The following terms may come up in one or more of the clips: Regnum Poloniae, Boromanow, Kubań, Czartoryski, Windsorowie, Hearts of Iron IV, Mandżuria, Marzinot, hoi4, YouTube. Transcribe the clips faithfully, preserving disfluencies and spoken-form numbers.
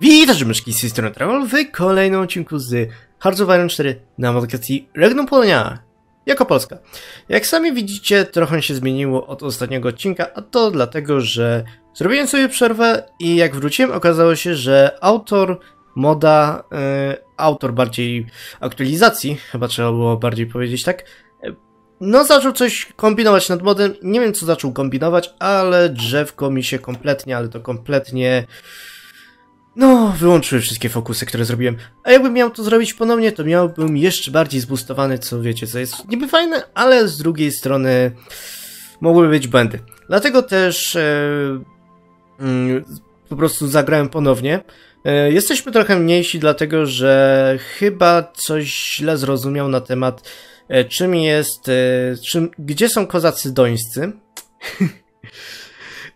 Witajcie, myszki, z tej strony Travel w kolejnym odcinku z Hearts of Iron cztery na modyfikacji Regnum Poloniae jako Polska. Jak sami widzicie, trochę się zmieniło od ostatniego odcinka, a to dlatego, że zrobiłem sobie przerwę i jak wróciłem, okazało się, że autor moda, yy, autor bardziej aktualizacji, chyba trzeba było bardziej powiedzieć tak, no zaczął coś kombinować nad modem. Nie wiem, co zaczął kombinować, ale drzewko mi się kompletnie, ale to kompletnie... No, wyłączyły wszystkie fokusy, które zrobiłem. A jakbym miał to zrobić ponownie, to miałbym jeszcze bardziej zboostowany, co wiecie, co jest niby fajne, ale z drugiej strony mogłyby być błędy. Dlatego też yy, yy, po prostu zagrałem ponownie. Yy, jesteśmy trochę mniejsi, dlatego że chyba coś źle zrozumiał na temat yy, czym jest, yy, czym, gdzie są kozacy dońscy.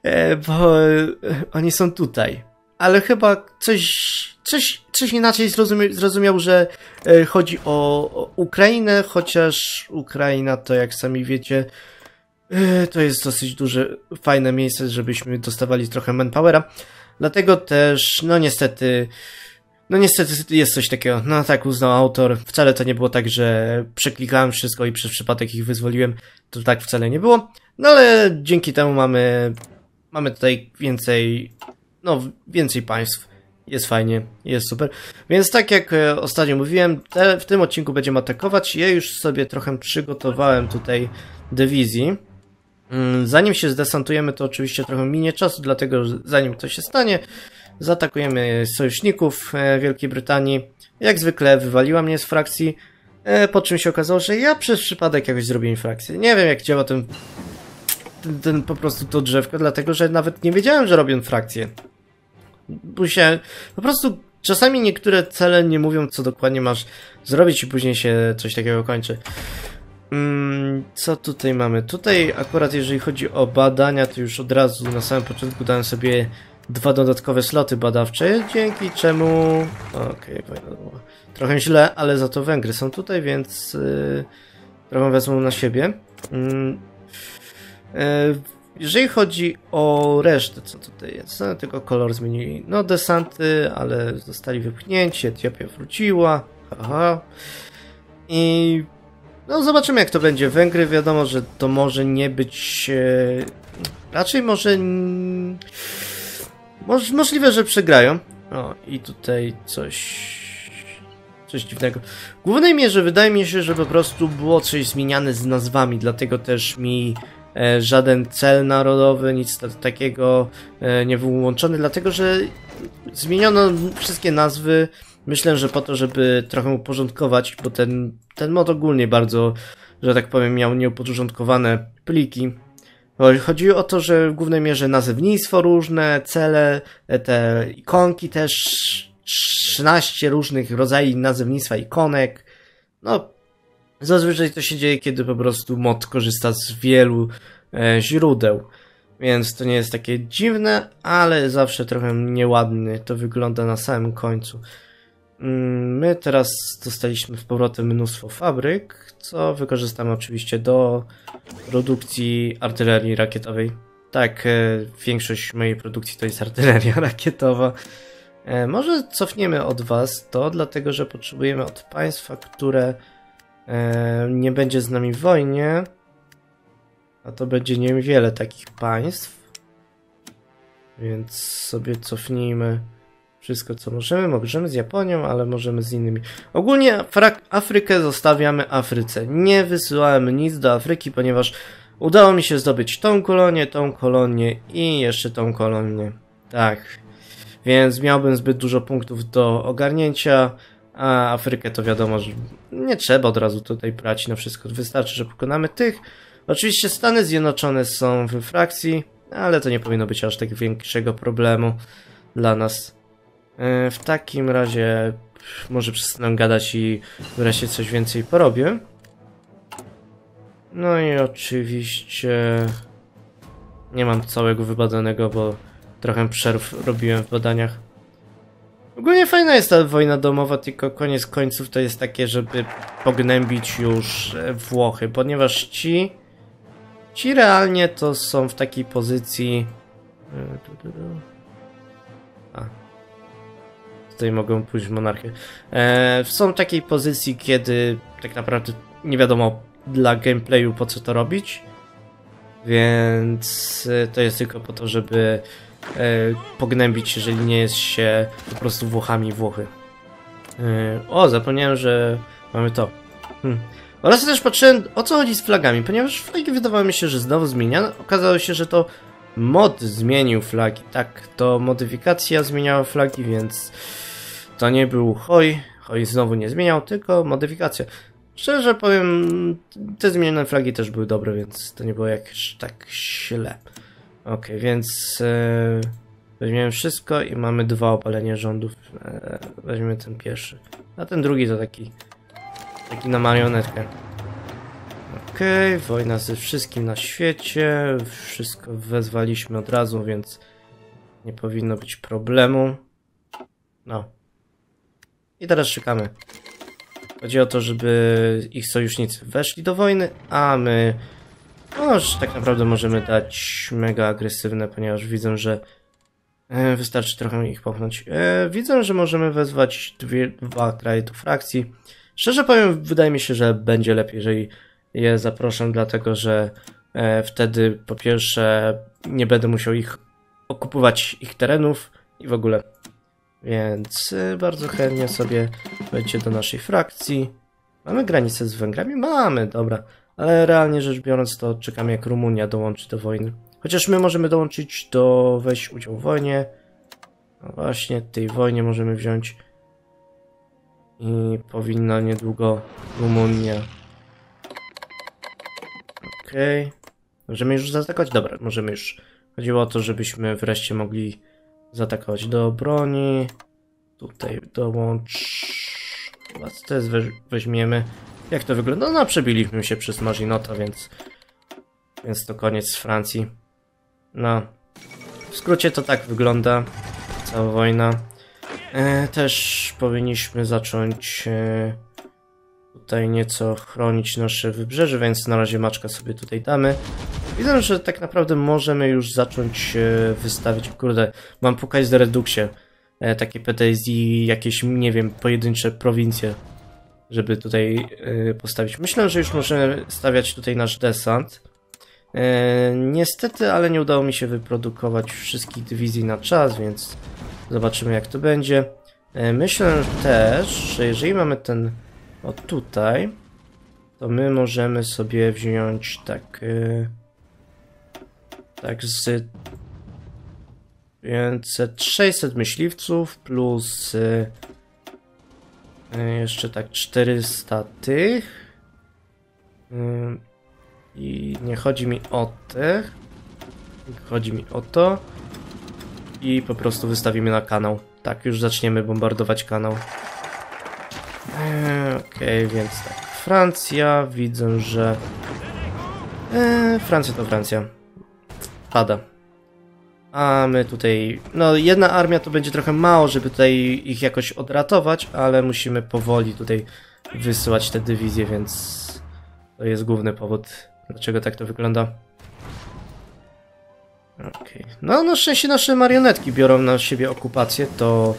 yy, bo yy, oni są tutaj. Ale chyba coś, coś, coś inaczej zrozumiał, zrozumiał że e, chodzi o, o Ukrainę, chociaż Ukraina to, jak sami wiecie, e, to jest dosyć duże, fajne miejsce, żebyśmy dostawali trochę manpowera. Dlatego też, no niestety, no niestety jest coś takiego. No tak uznał autor. Wcale to nie było tak, że przeklikałem wszystko i przez przypadek ich wyzwoliłem. To tak wcale nie było. No ale dzięki temu mamy, mamy tutaj więcej... No, więcej państw. Jest fajnie, jest super. Więc tak jak e, ostatnio mówiłem, te, w tym odcinku będziemy atakować. Ja już sobie trochę przygotowałem tutaj dywizji. Mm, zanim się zdesantujemy, to oczywiście trochę minie czasu, dlatego że zanim to się stanie, zaatakujemy sojuszników e, Wielkiej Brytanii. Jak zwykle wywaliła mnie z frakcji, e, po czym się okazało, że ja przez przypadek jakoś zrobiłem frakcję. Nie wiem, jak działa ten, ten, ten po prostu to drzewko, dlatego że nawet nie wiedziałem, że robię frakcję. Musiałem, po prostu czasami niektóre cele nie mówią, co dokładnie masz zrobić i później się coś takiego kończy. Mm, co tutaj mamy? Tutaj akurat jeżeli chodzi o badania, to już od razu na samym początku dałem sobie dwa dodatkowe sloty badawcze, dzięki czemu... Okej, okay, trochę źle, ale za to Węgry są tutaj, więc yy, trochę wezmą na siebie. Yy, yy, Jeżeli chodzi o resztę, co tutaj jest, no, tylko kolor zmienili. No, desanty, ale zostali wypchnięci, Etiopia wróciła, aha. I no, zobaczymy, jak to będzie. Węgry, wiadomo, że to może nie być... E, raczej może... Moż, możliwe, że przegrają. O, i tutaj coś... Coś dziwnego. W głównej mierze wydaje mi się, że po prostu było coś zmieniane z nazwami, dlatego też mi... Żaden cel narodowy, nic takiego nie był łączony, dlatego że zmieniono wszystkie nazwy. Myślę, że po to, żeby trochę uporządkować, bo ten, ten mod ogólnie bardzo, że tak powiem, miał nieuporządkowane pliki. Chodziło o to, że w głównej mierze nazewnictwo różne, cele, te ikonki też, trzynaście różnych rodzajów nazewnictwa ikonek. No, zazwyczaj to się dzieje, kiedy po prostu mod korzysta z wielu e, źródeł, więc to nie jest takie dziwne, ale zawsze trochę nieładnie to wygląda na samym końcu. Mm, my teraz dostaliśmy z powrotem mnóstwo fabryk, co wykorzystamy oczywiście do produkcji artylerii rakietowej. Tak, e, większość mojej produkcji to jest artyleria rakietowa. E, może cofniemy od was to, dlatego że potrzebujemy od państwa, które... nie będzie z nami w wojnie, a to będzie niewiele takich państw, więc sobie cofnijmy wszystko, co możemy. Możemy z Japonią, ale możemy z innymi. Ogólnie Afrykę zostawiamy Afryce. Nie wysyłałem nic do Afryki, ponieważ udało mi się zdobyć tą kolonię, tą kolonię i jeszcze tą kolonię. Tak, więc miałbym zbyt dużo punktów do ogarnięcia. A Afrykę to wiadomo, że nie trzeba od razu tutaj brać na wszystko. Wystarczy, że pokonamy tych. Oczywiście Stany Zjednoczone są w frakcji, ale to nie powinno być aż tak większego problemu dla nas. Yy, w takim razie może przestanę gadać i wreszcie coś więcej porobię. No i oczywiście nie mam całego wybadanego, bo trochę przerw robiłem w badaniach. Ogólnie fajna jest ta wojna domowa, tylko koniec końców to jest takie, żeby pognębić już Włochy, ponieważ ci ci realnie to są w takiej pozycji... A, tutaj mogą pójść monarchy. E, są w takiej pozycji, kiedy tak naprawdę nie wiadomo dla gameplayu po co to robić, więc to jest tylko po to, żeby e, pognębić, jeżeli nie jest się po prostu Włochami Włochy. E, o, zapomniałem, że mamy to. Hm. Oraz też patrzyłem, o co chodzi z flagami, ponieważ flagi wydawało mi się, że znowu zmieniano. Okazało się, że to mod zmienił flagi. Tak, to modyfikacja zmieniała flagi, więc to nie był Hoj. Hoj znowu nie zmieniał, tylko modyfikacja. Szczerze powiem, te zmienione flagi też były dobre, więc to nie było jakś tak źle. Ok, więc e, weźmiemy wszystko i mamy dwa obalenia rządów. E, weźmiemy ten pierwszy, a ten drugi to taki... Taki na marionetkę. Okej, okay, wojna ze wszystkim na świecie. Wszystko wezwaliśmy od razu, więc nie powinno być problemu. No. I teraz czekamy. Chodzi o to, żeby ich sojusznicy weszli do wojny, a my... No już tak naprawdę możemy dać mega agresywne, ponieważ widzę, że... E, wystarczy trochę ich popchnąć. E, widzę, że możemy wezwać dwie, dwa kraje do frakcji. Szczerze powiem, wydaje mi się, że będzie lepiej, jeżeli je zaproszę, dlatego że e, wtedy po pierwsze nie będę musiał ich okupować ich terenów i w ogóle. Więc e, bardzo chętnie sobie wejdźcie do naszej frakcji. Mamy granicę z Węgrami? Mamy, dobra. Ale realnie rzecz biorąc to czekamy, jak Rumunia dołączy do wojny. Chociaż my możemy dołączyć do wejść udział w wojnie. No właśnie, tej wojnie możemy wziąć. I powinna niedługo Rumunia. Okej. Okay. Możemy już zaatakować? Dobra, możemy już. Chodziło o to, żebyśmy wreszcie mogli zaatakować do broni. Tutaj dołącz. Chyba też weźmiemy. Jak to wygląda? No, przebiliśmy się przez Marzinota, więc. Więc to koniec Francji. No. W skrócie to tak wygląda cała wojna. E, też powinniśmy zacząć e, tutaj nieco chronić nasze wybrzeże, więc na razie maczka sobie tutaj damy. Widzę, że tak naprawdę możemy już zacząć e, wystawić, kurde, mam pokazać do reduksie e, takie P T S D, jakieś, nie wiem, pojedyncze prowincje, żeby tutaj e, postawić. Myślę, że już możemy stawiać tutaj nasz desant. E, niestety, ale nie udało mi się wyprodukować wszystkich dywizji na czas, więc... Zobaczymy, jak to będzie. Myślę też, że jeżeli mamy ten o tutaj, to my możemy sobie wziąć tak tak z pięćset sześćset myśliwców plus jeszcze tak czterysta tych i nie chodzi mi o tych, chodzi mi o to. I po prostu wystawimy na kanał. Tak, już zaczniemy bombardować kanał. Eee, Okej, okay, więc tak. Francja, widzę, że... Eee, Francja to Francja. Pada. A my tutaj... No, jedna armia to będzie trochę mało, żeby tutaj ich jakoś odratować, ale musimy powoli tutaj wysyłać te dywizje, więc... To jest główny powód, dlaczego tak to wygląda. Okay. No, na szczęście nasze marionetki biorą na siebie okupację, to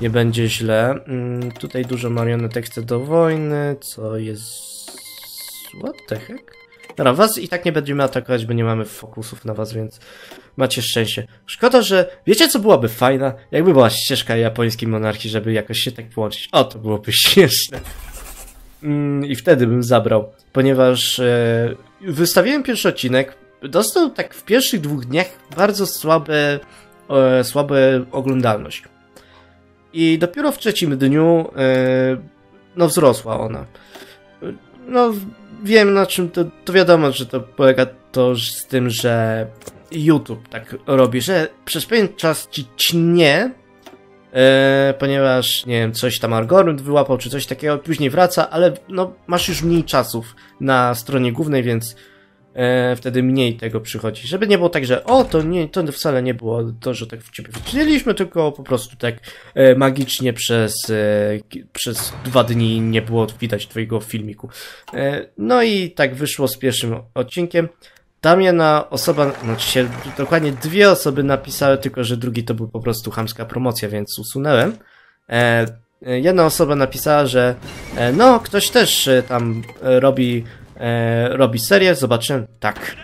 nie będzie źle. Mm, tutaj dużo marionetek chce do wojny, co jest... What the heck? Dobra, was i tak nie będziemy atakować, bo nie mamy fokusów na was, więc macie szczęście. Szkoda, że... Wiecie, co byłaby fajna? Jakby była ścieżka japońskiej monarchii, żeby jakoś się tak połączyć. O, to byłoby śmieszne. Mm, I wtedy bym zabrał, ponieważ e... wystawiłem pierwszy odcinek. Dostał tak w pierwszych dwóch dniach bardzo słabe, e, słabe oglądalność. I dopiero w trzecim dniu e, no wzrosła ona. No wiem na czym to, to wiadomo, że to polega to z tym, że YouTube tak robi, że przez pewien czas ci cznie, e, ponieważ nie wiem, coś tam algorytm wyłapał czy coś takiego, później wraca, ale no masz już mniej czasów na stronie głównej, więc E, wtedy mniej tego przychodzi. Żeby nie było tak, że o, to, nie, to wcale nie było to, że tak w ciebie widzieliśmy, tylko po prostu tak e, magicznie przez, e, przez dwa dni nie było widać twojego filmiku. E, no i tak wyszło z pierwszym odcinkiem. Tam jedna osoba, znaczy się dokładnie dwie osoby napisały, tylko że drugi to był po prostu chamska promocja, więc usunęłem. E, jedna osoba napisała, że e, no, ktoś też e, tam e, robi, e, robi serię. Zobaczyłem, tak.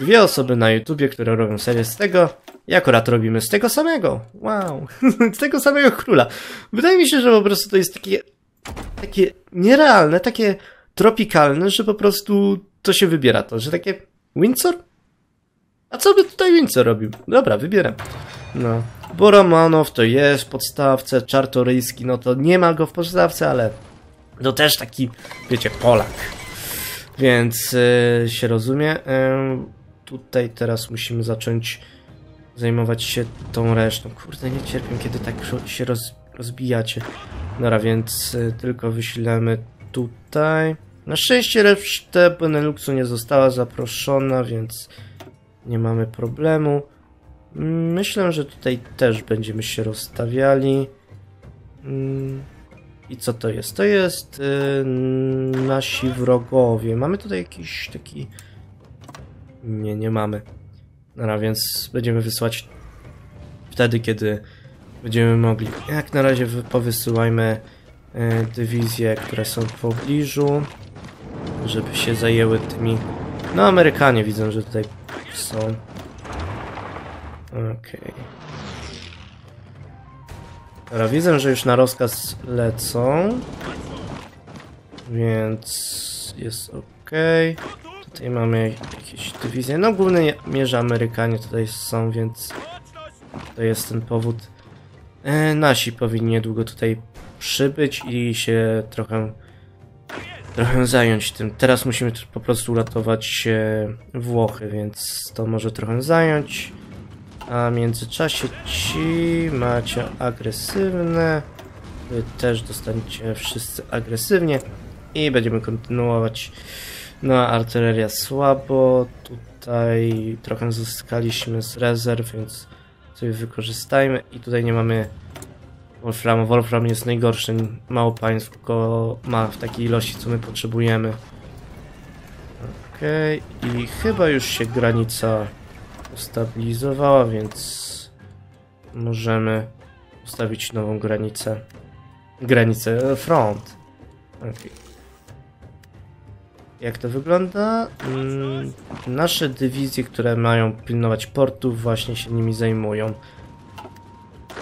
Dwie osoby na YouTubie, które robią serię z tego. I akurat robimy z tego samego. Wow. Z tego samego króla. Wydaje mi się, że po prostu to jest takie... takie nierealne, takie tropikalne, że po prostu to się wybiera to, że takie... Windsor? A co by tutaj Windsor robił? Dobra, wybieram. No. Boromanow to jest w podstawce, Czartoryski, no to nie ma go w podstawce, ale... no też taki, wiecie, Polak. Więc yy, się rozumie. Yy, tutaj teraz musimy zacząć zajmować się tą resztą. Kurde, nie cierpię, kiedy tak się roz, rozbijacie. Dobra, więc y, tylko wysilamy tutaj. Na szczęście resztę Beneluxu nie została zaproszona, więc nie mamy problemu. Myślę, że tutaj też będziemy się rozstawiali. Mm. I co to jest? To jest yy, nasi wrogowie. Mamy tutaj jakiś taki... Nie, nie mamy. No więc będziemy wysłać wtedy, kiedy będziemy mogli. Jak na razie powysyłajmy yy, dywizje, które są w pobliżu, żeby się zajęły tymi... No Amerykanie widzą, że tutaj są. Okej. Okay. Dobra, widzę, że już na rozkaz lecą, więc jest ok. Tutaj mamy jakieś dywizje, no w głównej mierze Amerykanie tutaj są, więc to jest ten powód. E, nasi powinni niedługo tutaj przybyć i się trochę, trochę zająć tym. Teraz musimy po prostu uratować e, Włochy, więc to może trochę zająć. A w międzyczasie ci macie agresywne. Wy też dostaniecie wszyscy agresywnie. I będziemy kontynuować. No a artyleria słabo. Tutaj trochę zyskaliśmy z rezerw, więc sobie wykorzystajmy. I tutaj nie mamy Wolframu. Wolfram jest najgorszy. Mało państw go ma w takiej ilości, co my potrzebujemy. Okej. I chyba już się granica ustabilizowała, więc możemy ustawić nową granicę. Granicę front. Okay. Jak to wygląda? Mm, nasze dywizje, które mają pilnować portów, właśnie się nimi zajmują.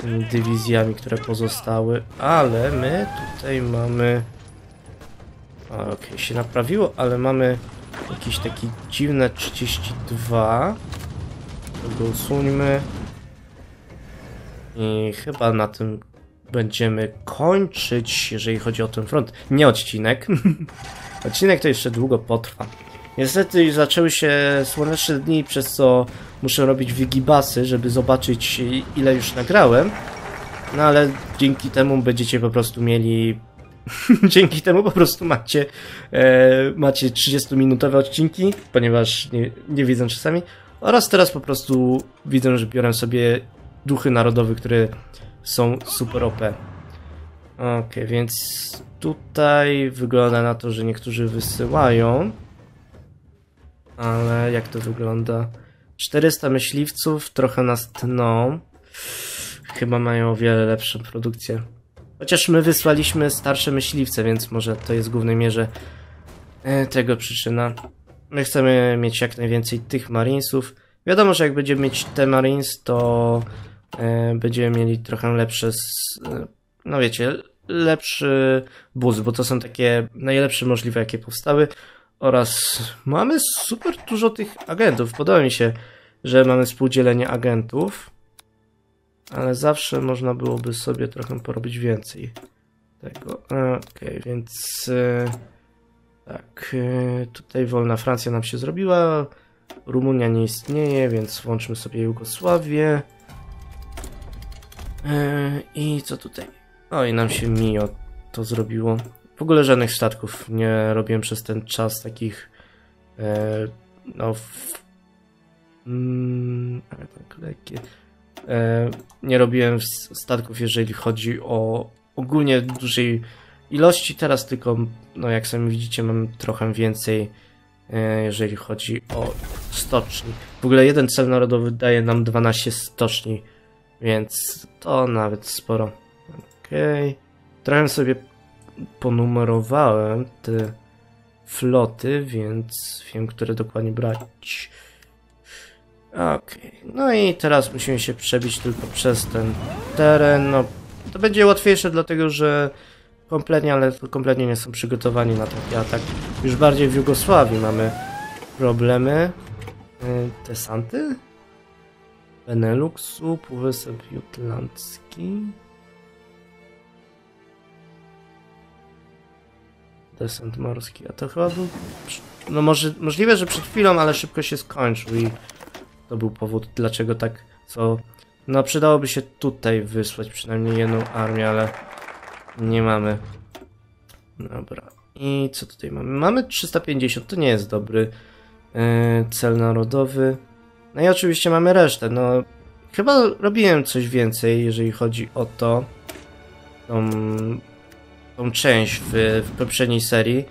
Tymi dywizjami, które pozostały, ale my tutaj mamy... Okej, okay, się naprawiło, ale mamy jakieś takie dziwne trzydzieści dwa. Go usuńmy i chyba na tym będziemy kończyć, jeżeli chodzi o ten front, nie odcinek. Odcinek to jeszcze długo potrwa. Niestety zaczęły się słoneczne dni, przez co muszę robić wygibasy, żeby zobaczyć, ile już nagrałem. No ale dzięki temu będziecie po prostu mieli dzięki temu po prostu macie e, macie trzydziestominutowe odcinki, ponieważ nie, nie widzę czasami. Oraz teraz po prostu widzę, że biorę sobie duchy narodowe, które są super O P. Ok, więc tutaj wygląda na to, że niektórzy wysyłają. Ale jak to wygląda? czterysta myśliwców, trochę nas tną. Chyba mają o wiele lepszą produkcję. Chociaż my wysłaliśmy starsze myśliwce, więc może to jest w głównej mierze tego przyczyna. My chcemy mieć jak najwięcej tych marinesów. Wiadomo, że jak będziemy mieć te marines, to e, będziemy mieli trochę lepsze, e, no wiecie, lepszy boost, bo to są takie najlepsze możliwe, jakie powstały. Oraz mamy super dużo tych agentów. Podoba mi się, że mamy współdzielenie agentów, ale zawsze można byłoby sobie trochę porobić więcej tego. Okej, okay, więc... E, Tak, tutaj wolna Francja nam się zrobiła, Rumunia nie istnieje, więc włączmy sobie Jugosławię. I co tutaj? O, i nam się Mio to zrobiło. W ogóle żadnych statków nie robiłem przez ten czas takich, no, w, mm, ale tak lekkie. Nie robiłem statków, jeżeli chodzi o ogólnie dużej ilości, teraz tylko, no jak sami widzicie, mam trochę więcej, e, jeżeli chodzi o stoczni. W ogóle jeden cel narodowy daje nam dwanaście stoczni, więc to nawet sporo. Ok, Okej. Okay. Trochę sobie ponumerowałem te floty, więc wiem, które dokładnie brać. Okej. Okay. No i teraz musimy się przebić tylko przez ten teren. No, to będzie łatwiejsze, dlatego że kompletnie, ale kompletnie nie są przygotowani na taki atak. Już bardziej w Jugosławii mamy problemy. Desanty? Beneluxu, Półwysep Jutlandzki. Desant morski, a to chyba był... No może, możliwe, że przed chwilą, ale szybko się skończył i to był powód, dlaczego tak co... No przydałoby się tutaj wysłać przynajmniej jedną armię, ale nie mamy. Dobra. I co tutaj mamy? Mamy trzysta pięćdziesiąt, to nie jest dobry yy, cel narodowy. No i oczywiście mamy resztę, no... Chyba robiłem coś więcej, jeżeli chodzi o to. Tą... tą część w, w poprzedniej serii,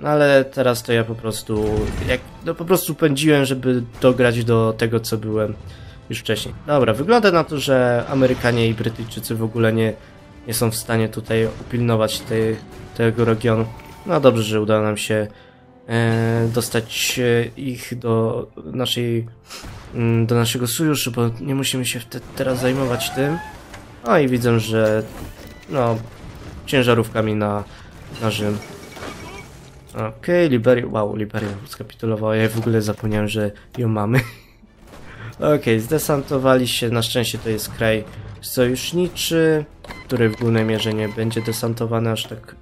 no ale teraz to ja po prostu jak, no po prostu pędziłem, żeby dograć do tego, co byłem już wcześniej. Dobra, wygląda na to, że Amerykanie i Brytyjczycy w ogóle nie, nie są w stanie tutaj upilnować te, tego regionu. No dobrze, że udało nam się e, dostać ich do naszej do naszego sojuszu, bo nie musimy się wtedy, teraz zajmować tym. No i widzę, że no ciężarówkami na, na Rzym. Okej, okay, Liberia. Wow, Liberia skapitulowała. Ja w ogóle zapomniałem, że ją mamy. Okej, okay, zdesantowali się. Na szczęście to jest kraj sojuszniczy, który w głównej mierze nie będzie desantowany aż tak,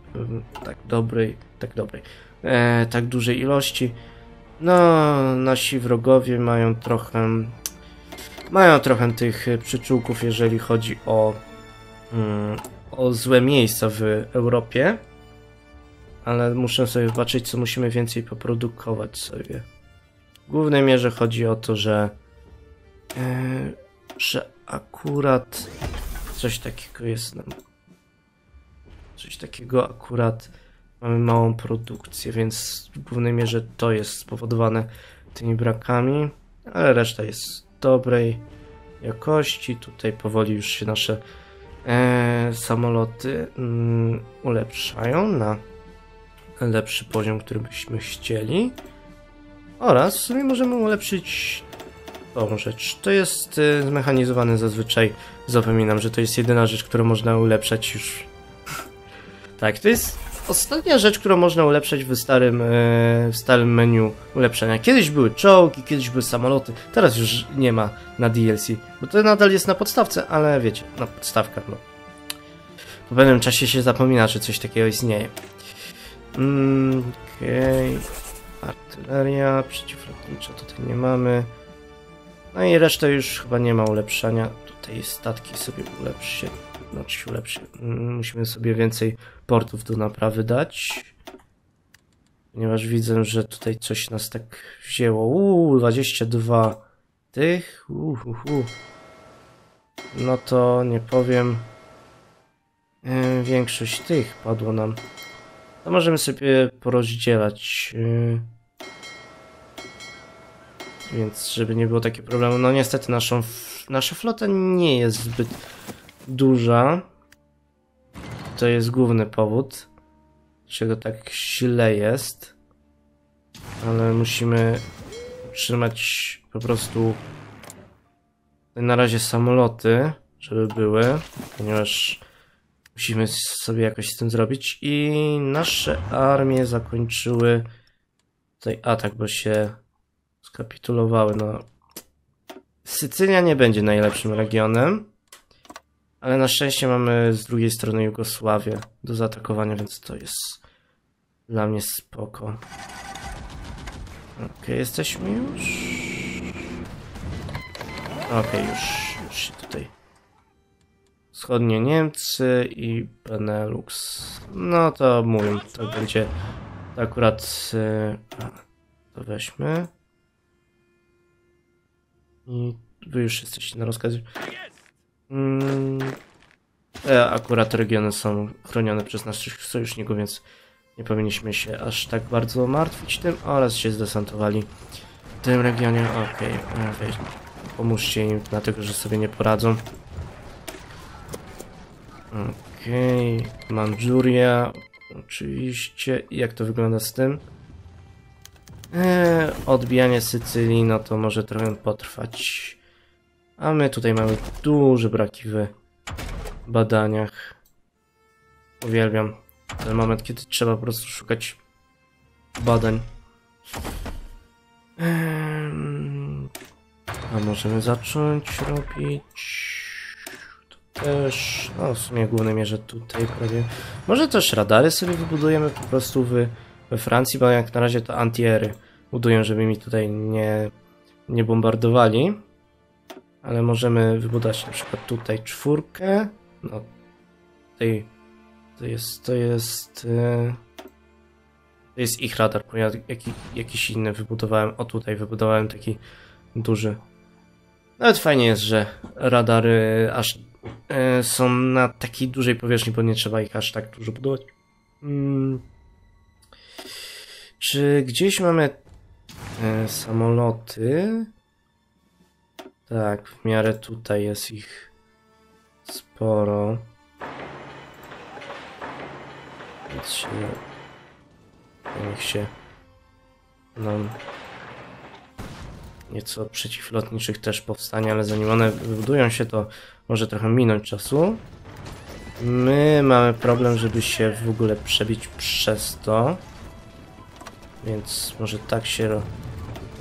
tak dobrej, tak dobrej, e, tak dużej ilości. No, nasi wrogowie mają trochę, mają trochę tych przyczółków, jeżeli chodzi o mm, o złe miejsca w Europie, ale muszę sobie zobaczyć, co musimy więcej poprodukować sobie. W głównej mierze chodzi o to, że yy, że akurat coś takiego jest nam, coś takiego akurat mamy małą produkcję, więc w głównej mierze to jest spowodowane tymi brakami, ale reszta jest dobrej jakości. Tutaj powoli już się nasze E, samoloty mm, ulepszają na lepszy poziom, który byśmy chcieli, oraz w sumie możemy ulepszyć tą rzecz. To jest e, zmechanizowany, zazwyczaj zapominam, że to jest jedyna rzecz, którą można ulepszać już. Tak, to jest ostatnia rzecz, którą można ulepszać w starym, e, w starym menu ulepszenia. Kiedyś były czołgi, kiedyś były samoloty, teraz już nie ma na D L C, bo to nadal jest na podstawce, ale wiecie, na podstawkach, no. Po pewnym czasie się zapomina, że coś takiego istnieje. Mm, Okej, okay. Artyleria, przeciwlotnicza tutaj nie mamy. No i resztę już chyba nie ma ulepszania. Tutaj statki sobie ulepszy. Znaczy się ulepszy. Musimy sobie więcej portów do naprawy dać, ponieważ widzę, że tutaj coś nas tak wzięło. Uuu, dwadzieścia dwa tych. Uuu, uuu. No to nie powiem. Yy, większość tych padło nam. To możemy sobie porozdzielać. Yy. Więc żeby nie było takiego problemu. No niestety naszą, nasza flota nie jest zbyt duża. To jest główny powód, dlaczego tak źle jest. Ale musimy utrzymać po prostu na razie samoloty, żeby były, ponieważ musimy sobie jakoś z tym zrobić. I nasze armie zakończyły tutaj atak, bo się skapitulowały. No, Sycylia nie będzie najlepszym regionem, ale na szczęście mamy z drugiej strony Jugosławię do zaatakowania, więc to jest dla mnie spoko. Okej, jesteśmy już. Okej, już, już się tutaj. Wschodnie Niemcy i Benelux. No to mówię, to będzie to akurat. To weźmy. I wy już jesteście na rozkazie. Hmm, te akurat regiony są chronione przez naszych sojuszników, więc nie powinniśmy się aż tak bardzo martwić tym, oraz się zdesantowali w tym regionie. Okej, okay, pomóżcie im, dlatego że sobie nie poradzą. Okej, okay. Mandżuria, oczywiście. Jak to wygląda z tym? Eee, odbijanie Sycylii, no to może trochę potrwać. A my tutaj mamy duże braki w badaniach. Uwielbiam ten moment, kiedy trzeba po prostu szukać badań. Eee, a możemy zacząć robić... Też, no w sumie w głównej mierze tutaj prawie. Może też radary sobie wybudujemy po prostu w, we Francji, bo jak na razie to antiery budują, żeby mi tutaj nie, nie bombardowali. Ale możemy wybudować na przykład tutaj czwórkę. No, tutaj to jest, to jest, to jest ich radar, bo ja jaki, jakiś inny wybudowałem, o tutaj wybudowałem taki duży. Nawet fajnie jest, że radary aż są na takiej dużej powierzchni, bo nie trzeba ich aż tak dużo budować. Hmm. Czy gdzieś mamy e, samoloty? Tak, w miarę tutaj jest ich sporo. Więc się... Niech się nam nieco przeciwlotniczych też powstanie, ale zanim one wybudują się, to może trochę minąć czasu. My mamy problem, żeby się w ogóle przebić przez to. Więc może tak się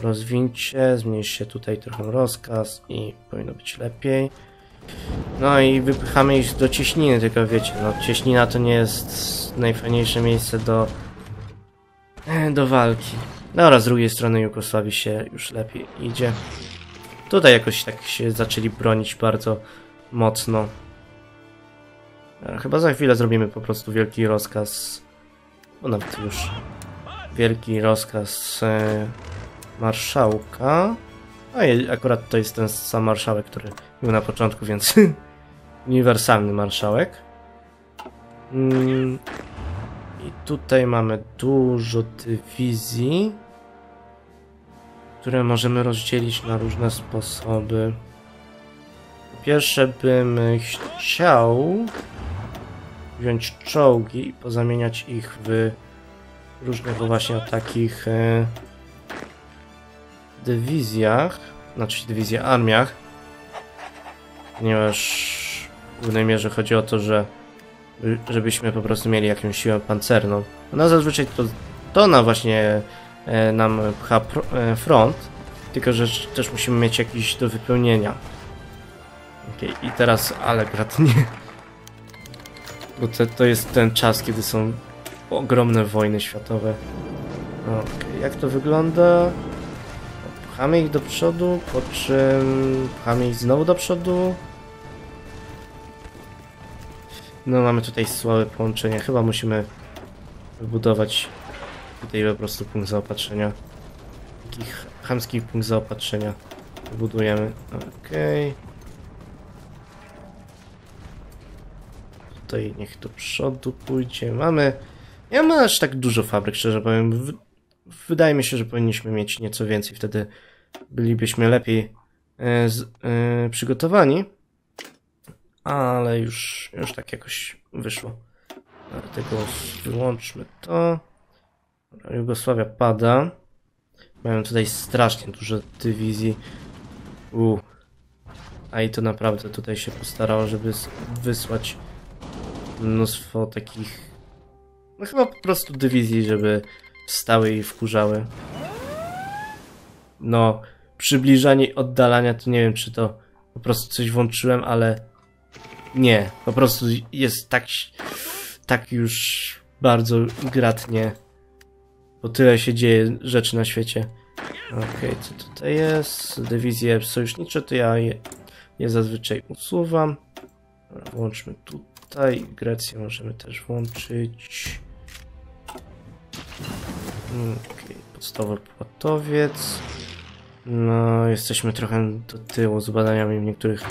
rozwincie, zmniejszy się tutaj trochę rozkaz i powinno być lepiej. No i wypychamy ich do cieśniny, tylko wiecie, no cieśnina to nie jest najfajniejsze miejsce do, do walki. No oraz z drugiej strony Jugosławii się już lepiej idzie. Tutaj jakoś tak się zaczęli bronić bardzo mocno. Chyba za chwilę zrobimy po prostu wielki rozkaz. Bo nawet już wielki rozkaz e, marszałka. No i akurat to jest ten sam marszałek, który był na początku, więc uniwersalny marszałek. Mm. I tutaj mamy dużo dywizji, które możemy rozdzielić na różne sposoby. Po pierwsze bym chciał wziąć czołgi i pozamieniać ich w różnych właśnie takich e, dywizjach, znaczy dywizje armiach, ponieważ w głównej mierze chodzi o to, że żebyśmy po prostu mieli jakąś siłę pancerną. No zazwyczaj to, to na właśnie e, nam pcha pro, e, front, tylko że też musimy mieć jakiś do wypełnienia. Okej, okay, i teraz ale gratnie. Bo to, to jest ten czas, kiedy są ogromne wojny światowe. Okay, jak to wygląda? Pchamy ich do przodu, po czym pchamy ich znowu do przodu. No mamy tutaj słabe połączenie, chyba musimy wybudować tutaj po prostu punkt zaopatrzenia. Taki chamski punkt zaopatrzenia budujemy. Okej. Okay. Tutaj niech do przodu pójdzie. Mamy... Nie mamy aż tak dużo fabryk, szczerze powiem. Wydaje mi się, że powinniśmy mieć nieco więcej, wtedy bylibyśmy lepiej e, z, e, przygotowani. Ale już, już tak jakoś wyszło. Dlatego wyłączmy to. Jugosławia pada. Mamy tutaj strasznie dużo dywizji. Uuu. A i to naprawdę tutaj się postarało, żeby wysłać mnóstwo takich... No chyba po prostu dywizji, żeby wstały i wkurzały. No, przybliżanie i oddalania, to nie wiem, czy to po prostu coś włączyłem, ale... Nie, po prostu jest tak, tak już bardzo gratnie, bo tyle się dzieje rzeczy na świecie. Okej, okay, co tutaj jest? Dywizje sojusznicze, to ja je, je zazwyczaj usuwam. Dobra, włączmy tutaj, Grecję możemy też włączyć. Okej, okay, podstawowy płatowiec. No, jesteśmy trochę do tyłu z badaniami w niektórych...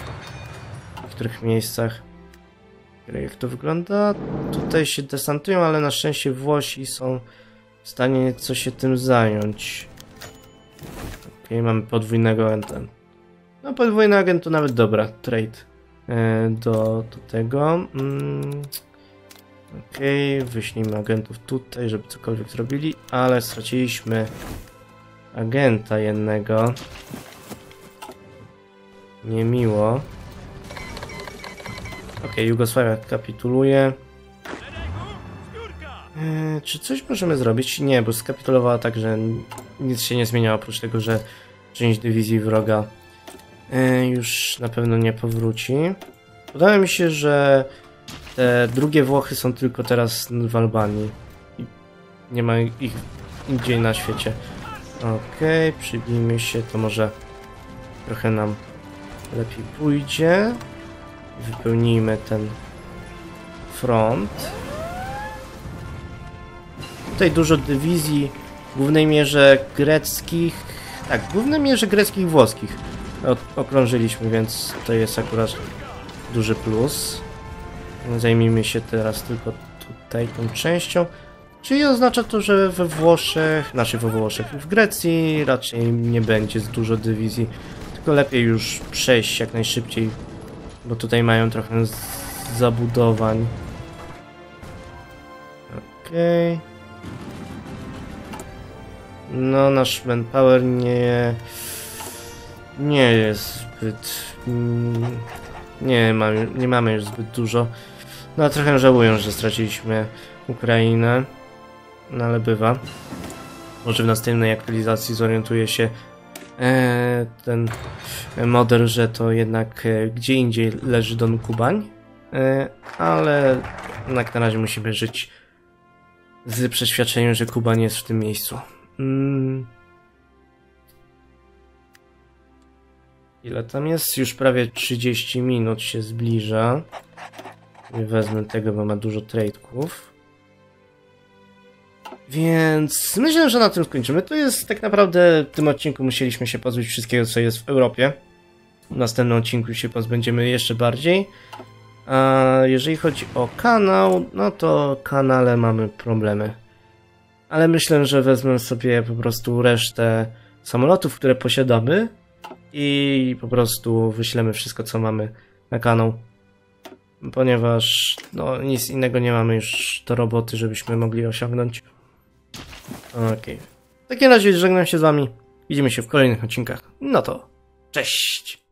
W których miejscach. Jak to wygląda? Tutaj się desantują, ale na szczęście Włosi są w stanie nieco się tym zająć. Okej, okay, mamy podwójnego agenta. No podwójny agent to nawet dobra, trade. do, do tego. Mm. Okej, okay, wyślijmy agentów tutaj, żeby cokolwiek zrobili, ale straciliśmy agenta jednego. Niemiło. Okej, okay, Jugosławia kapituluje. Eee, czy coś możemy zrobić? Nie, bo skapitulowała tak, że nic się nie zmieniało, oprócz tego, że część dywizji wroga eee, już na pewno nie powróci. Wydaje mi się, że te drugie Włochy są tylko teraz w Albanii. I nie ma ich indziej na świecie. Okej, okay, przybijmy się, to może trochę nam lepiej pójdzie. Wypełnijmy ten front. Tutaj dużo dywizji, w głównej mierze greckich, tak, w głównej mierze greckich i włoskich okrążyliśmy, więc to jest akurat duży plus. Zajmijmy się teraz tylko tutaj tą częścią, czyli oznacza to, że we Włoszech, znaczy we Włoszech, w Grecji raczej nie będzie z dużo dywizji, tylko lepiej już przejść jak najszybciej, bo tutaj mają trochę zabudowań. Okej. Okay. No, nasz manpower nie, nie jest zbyt... Nie, mamy, nie mamy już zbyt dużo. No, trochę żałuję, że straciliśmy Ukrainę. No, ale bywa. Może w następnej aktualizacji zorientuje się e, ten model, że to jednak e, gdzie indziej leży Don Kubań. E, ale jak na razie musimy żyć z przeświadczeniem, że Kubań jest w tym miejscu. Hmm. Ile tam jest? Już prawie trzydzieści minut się zbliża. Nie wezmę tego, bo ma dużo tradeków. Więc myślę, że na tym skończymy. To jest tak naprawdę w tym odcinku musieliśmy się pozbyć wszystkiego, co jest w Europie. W następnym odcinku się pozbędziemy jeszcze bardziej. A jeżeli chodzi o kanał, no to kanale mamy problemy. Ale myślę, że wezmę sobie po prostu resztę samolotów, które posiadamy i po prostu wyślemy wszystko, co mamy na kanał. Ponieważ no, nic innego nie mamy już do roboty, żebyśmy mogli osiągnąć. Okej. W takim razie żegnam się z wami. Widzimy się w kolejnych odcinkach. No to cześć!